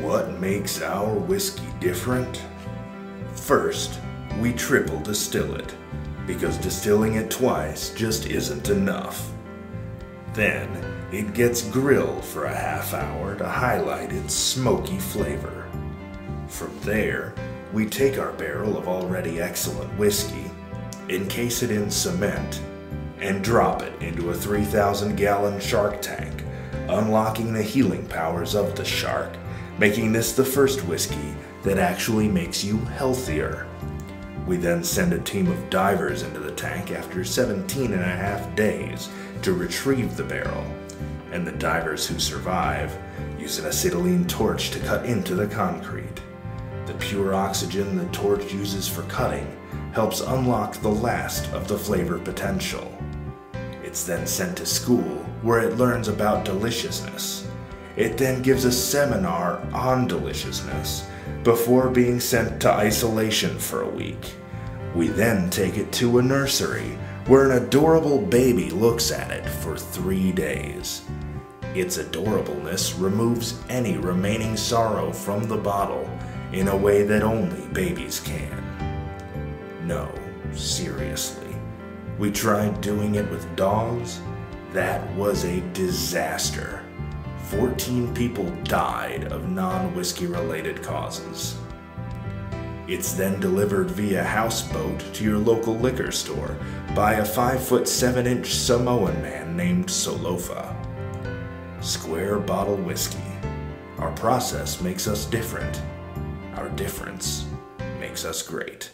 What makes our whiskey different? First, we triple distill it, because distilling it twice just isn't enough. Then, it gets grilled for a half hour to highlight its smoky flavor. From there, we take our barrel of already excellent whiskey, encase it in cement, and drop it into a 3,000-gallon shark tank, unlocking the healing powers of the shark, making this the first whiskey that actually makes you healthier. We then send a team of divers into the tank after 17 and a half days to retrieve the barrel, and the divers who survive use an acetylene torch to cut into the concrete. The pure oxygen the torch uses for cutting helps unlock the last of the flavor potential. It's then sent to school where it learns about deliciousness. It then gives a seminar on deliciousness before being sent to isolation for a week. We then take it to a nursery where an adorable baby looks at it for 3 days. Its adorableness removes any remaining sorrow from the bottle in a way that only babies can. No, seriously. We tried doing it with dogs. That was a disaster. 14 people died of non-whiskey related causes. It's then delivered via houseboat to your local liquor store by a 5-foot-7-inch Samoan man named Solofa. Square Bottle Whiskey. Our process makes us different. Our difference makes us great.